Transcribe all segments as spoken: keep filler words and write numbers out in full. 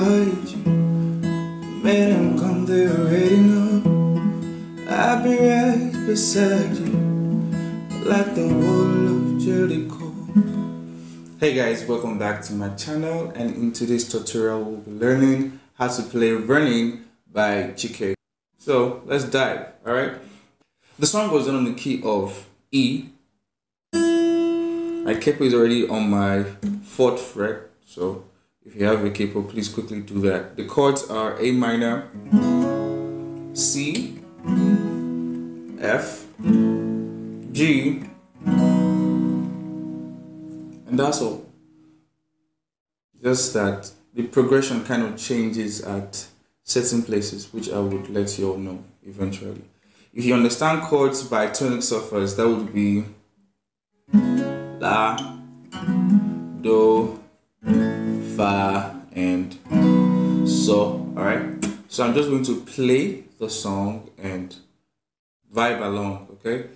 guide you. Made him come there waiting up. I'll be right beside you, like the wall of Jericho. Hey guys, welcome back to my channel, and in today's tutorial we'll be learning how to play Running by Chike. So let's dive, alright? The song goes on in the key of E. My capo is already on my fourth fret, so if you have a capo, please quickly do that. The chords are A minor, C, F, G, and that's all. Just that the progression kind of changes at certain places, which I would let you all know eventually. If you understand chords by tonic surfers, that would be La, Do, Fa, and So. Alright, so I'm just going to play the song and vibe along, okay?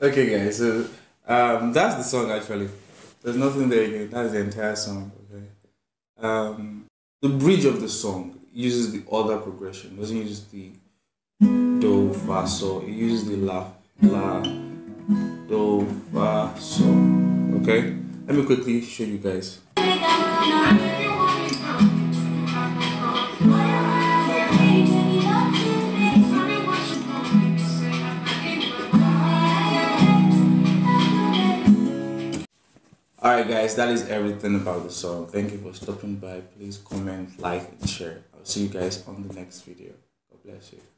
Okay guys, so um, that's the song actually. There's nothing there again, that's the entire song, okay? Um, the bridge of the song uses the other progression, it doesn't use the Do, Fa, So, it uses the La, La, Do, Fa, So, okay? Let me quickly show you guys. Alright guys, that is everything about the song. Thank you for stopping by. Please comment, like, and share. I'll see you guys on the next video. God bless you.